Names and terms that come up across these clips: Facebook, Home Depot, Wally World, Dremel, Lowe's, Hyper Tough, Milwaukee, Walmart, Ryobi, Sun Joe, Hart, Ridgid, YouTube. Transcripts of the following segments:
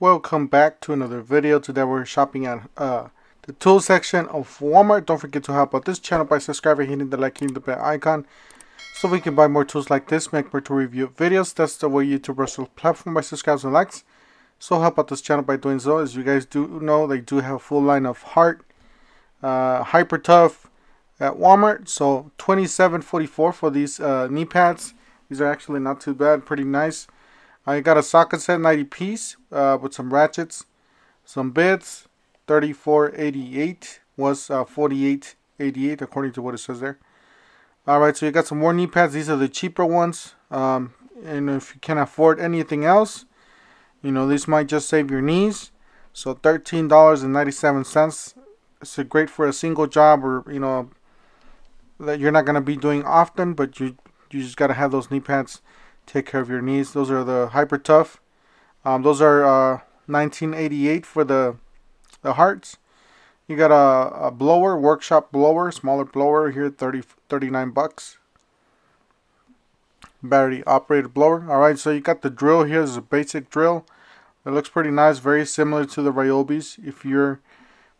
Welcome back to another video. Today we're shopping at the tool section of Walmart. Don't forget to help out this channel by subscribing, hitting the like, hitting the bell icon, so we can buy more tools like this, make more tool review videos. That's the way YouTube runs the platform, by subscribes and likes. So help out this channel by doing so. As you guys do know, they do have a full line of Hart, Hyper Tough at Walmart. So $27.44 for these knee pads. These are actually not too bad, pretty nice. I got a socket set, 90 piece, with some ratchets, some bits. $34.88 was $48.88 according to what it says there. Alright, so you got some more knee pads. These are the cheaper ones, and if you can't afford anything else, you know, this might just save your knees. So $13.97, it's great for a single job, or you know, that you're not going to be doing often, but you just got to have those knee pads. Take care of your knees. Those are the Hyper Tough. Those are $19.88 for the Harts. You got a blower, workshop blower, smaller blower here, $39. Battery operated blower. All right, so you got the drill here. This is a basic drill. It looks pretty nice, very similar to the Ryobis. If you're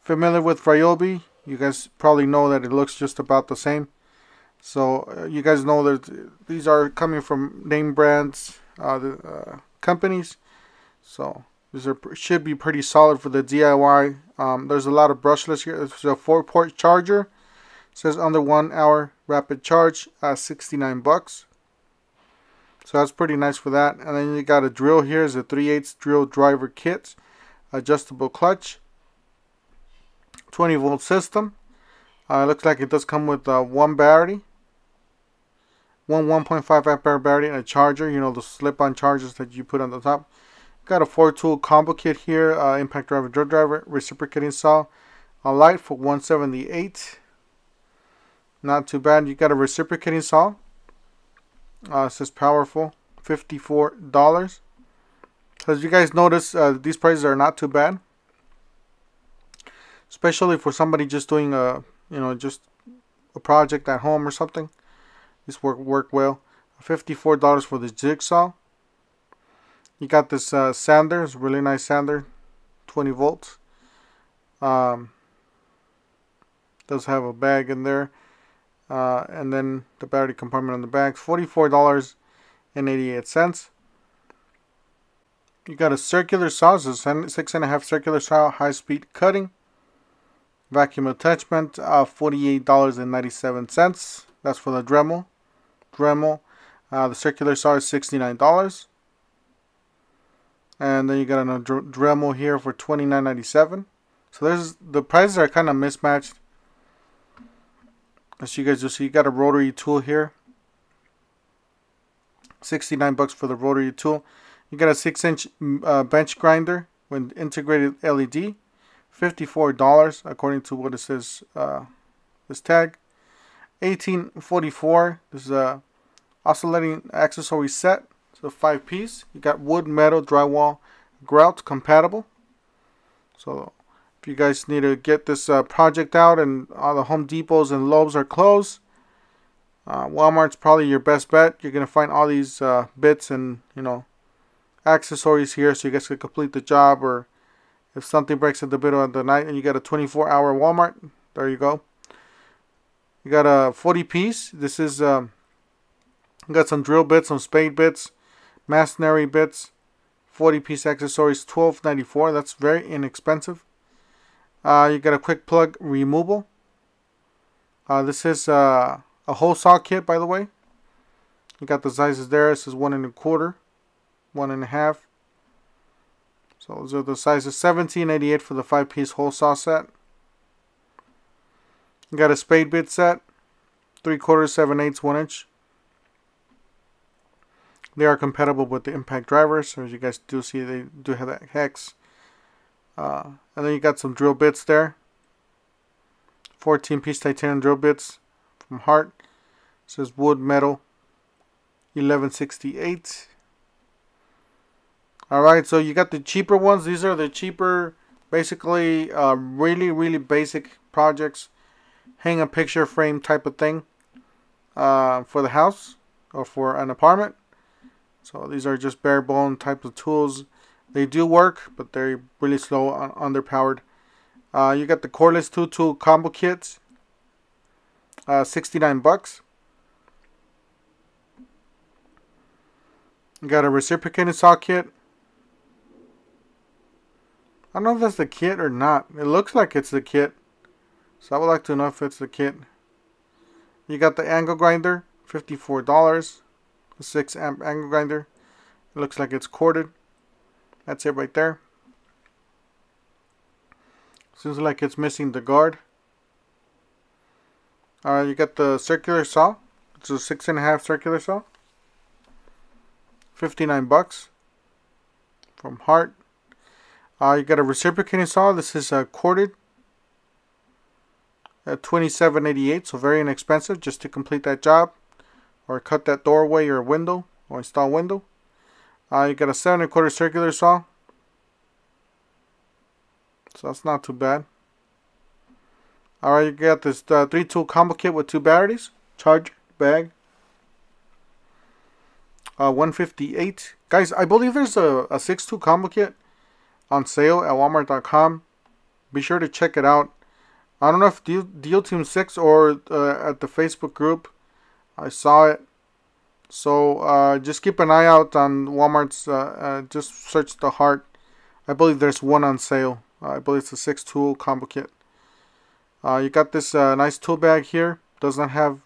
familiar with Ryobi, you guys probably know that it looks just about the same. So you guys know that these are coming from name brands, companies. So these are should be pretty solid for the DIY. There's a lot of brushless here. It's a 4-port charger. It says under 1 hour rapid charge, $69. So that's pretty nice for that. And then you got a drill here. It's a 3/8 drill driver kit, adjustable clutch, 20-volt system. It looks like it does come with one battery, one 1.5 amp hour battery, and a charger. You know, the slip-on chargers that you put on the top. Got a 4-tool combo kit here: impact driver, drill driver, reciprocating saw, a light for $178. Not too bad. You got a reciprocating saw. It says powerful, $54. As you guys notice, these prices are not too bad, especially for somebody just doing a, you know, just a project at home or something. This work well. $54 for the jigsaw. You got this sander. It's a really nice sander, 20 volts. Does have a bag in there, and then the battery compartment on the back. $44.88. You got a circular saw. It's a 6.5 circular saw, high speed cutting. Vacuum attachment, $48.97. That's for the Dremel. The circular saw is $69. And then you got another Dremel here for $29.97. So there's the prices are kind of mismatched, as you guys just see. You got a rotary tool here, $69 for the rotary tool. You got a 6-inch bench grinder with integrated LED. $54 according to what it says, this tag. $18.44. This is a oscillating accessory set. It's a 5-piece. You got wood, metal, drywall, grout compatible. So if you guys need to get this project out, and all the Home Depots and Lowe's are closed, Walmart's probably your best bet. You're gonna find all these bits and, you know, accessories here, so you guys can complete the job, or if something breaks in the middle of the night. And you got a 24-hour Walmart. There you go. You got a 40-piece. This is you got some drill bits, some spade bits, masonry bits. 40-piece accessories, $12.94. That's very inexpensive. You got a quick plug removal. This is a hole saw kit, by the way. You got the sizes there. This is 1 1/4, 1 1/2. So those are the sizes. $17.88 for the 5-piece hole saw set. You got a spade bit set, 3/4, 7/8, 1 inch. They are compatible with the impact drivers, so as you guys do see, they do have that hex. And then you got some drill bits there. 14-piece titanium drill bits from Hart. It says wood, metal, $11.68. Alright, so you got the cheaper ones. These are the cheaper, basically, really basic projects. Hang a picture frame type of thing for the house or for an apartment. So these are just bare bone types of tools. They do work, but they're really slow, underpowered. You got the cordless 2-tool combo kits, $69. You got a reciprocating saw kit. I don't know if that's the kit or not. It looks like it's the kit, so I would like to know if it's the kit. You got the angle grinder, $54. The 6-amp angle grinder. It looks like it's corded. That's it right there. Seems like it's missing the guard. You got the circular saw. It's a 6.5 circular saw. $59 from Hart. You got a reciprocating saw. This is corded at $27.88, so very inexpensive just to complete that job or cut that doorway or window or install window. You got a 7.25 circular saw, so that's not too bad. Alright, you got this 3-tool combo kit with 2 batteries, charger, bag. $158. Guys, I believe there's a 6-tool combo kit on sale at Walmart.com. Be sure to check it out. I don't know if Deal Team 6 or at the Facebook group I saw it. So just keep an eye out on Walmart's. Just search the Hart. I believe there's one on sale. I believe it's a 6-tool combo kit. You got this nice tool bag here. Does not have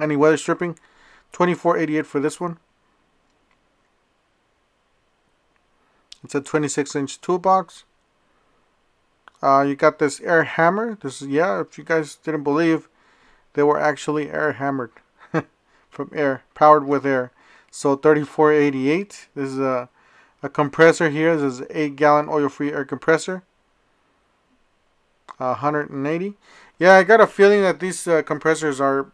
any weather stripping. $24.88 for this one. It's a 26-inch toolbox. You got this air hammer. This is, yeah, if you guys didn't believe, they were actually air hammered from air, powered with air. So $34.88. This is a compressor here. This is an 8-gallon oil-free air compressor. $180. Yeah, I got a feeling that these compressors are,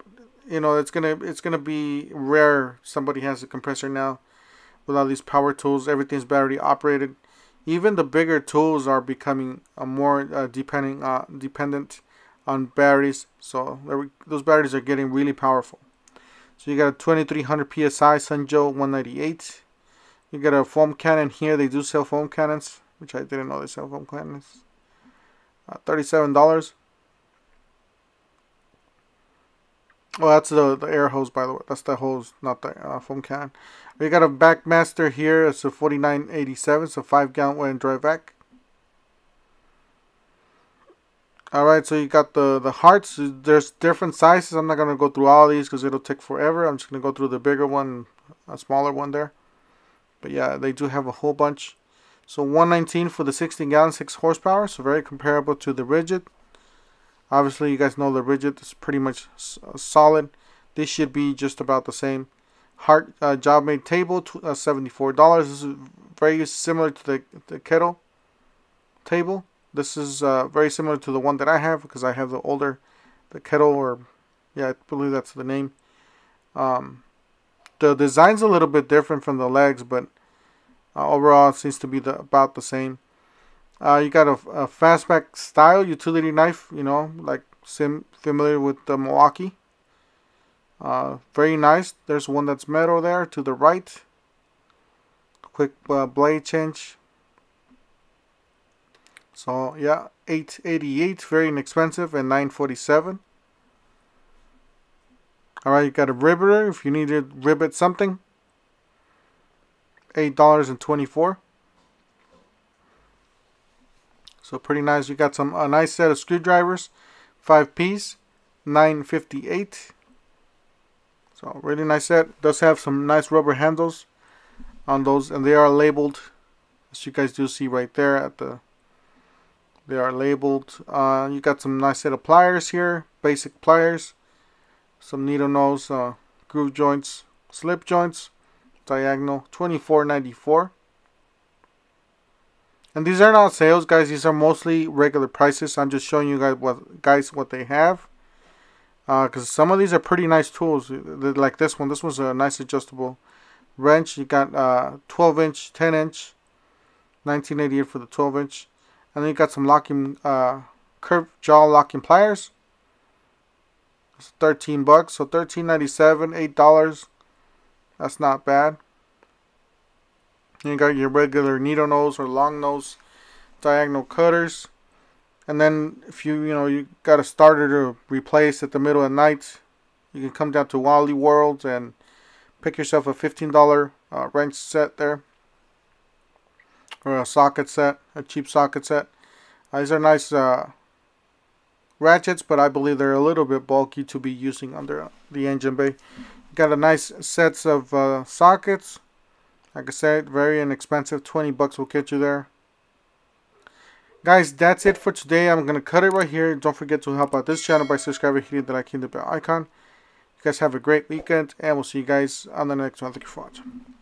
you know, it's gonna be rare. Somebody has a compressor now. With all these power tools, everything's battery operated. Even the bigger tools are becoming more dependent on batteries. So those batteries are getting really powerful. So you got a 2300 psi Sun Joe 198. You got a foam cannon here. They do sell foam cannons, which I didn't know they sell foam cannons. $37. Oh, that's the air hose, by the way. That's the hose, not the foam can. We got a Backmaster here. It's a 49.87. It's a 5-gallon wet and dry vac. All right, so you got the Harts. There's different sizes. I'm not gonna go through all these because it'll take forever. I'm just gonna go through the bigger one, a smaller one there. But yeah, they do have a whole bunch. So 119 for the 16-gallon, 6 horsepower. So very comparable to the Ridgid. Obviously, you guys know the Ridgid is pretty much solid. This should be just about the same. Hart job made table, $74. This is very similar to the kettle table. This is very similar to the one that I have because I have the older, the kettle, or yeah, I believe that's the name. The design's a little bit different from the legs, but overall it seems to be about the same. You got a fastback style utility knife, you know, like familiar with the Milwaukee. Very nice. There's one that's metal there to the right. Quick blade change. So yeah, $8.88, very inexpensive, and $9.47. All right, you got a ribbeter if you need to ribbit something. $8.24. So pretty nice. You got a nice set of screwdrivers, 5-piece, $9.58. So really nice set. Does have some nice rubber handles on those, and they are labeled, as you guys do see right there at the. They are labeled. You got some nice set of pliers here, basic pliers, some needle nose, groove joints, slip joints, diagonal, $24.94. And these are not sales, guys. These are mostly regular prices. I'm just showing you guys what they have. Because some of these are pretty nice tools. Like this one. This one's a nice adjustable wrench. You got 12-inch, 10-inch. $19.88 for the 12-inch. And then you got some locking, curved jaw locking pliers. It's $13. So $13.97, $8. That's not bad. You got your regular needle nose or long nose diagonal cutters. And then if you got a starter to replace at the middle of the night, you can come down to Wally World and pick yourself a $15 wrench set there, or a socket set, a cheap socket set. These are nice ratchets, but I believe they're a little bit bulky to be using under the engine bay. You got a nice sets of sockets. Like I said, very inexpensive. 20 bucks will get you there. Guys, that's it for today. I'm going to cut it right here. Don't forget to help out this channel by subscribing, hitting the like, hitting the bell icon. You guys have a great weekend, and we'll see you guys on the next one. Thank you for watching.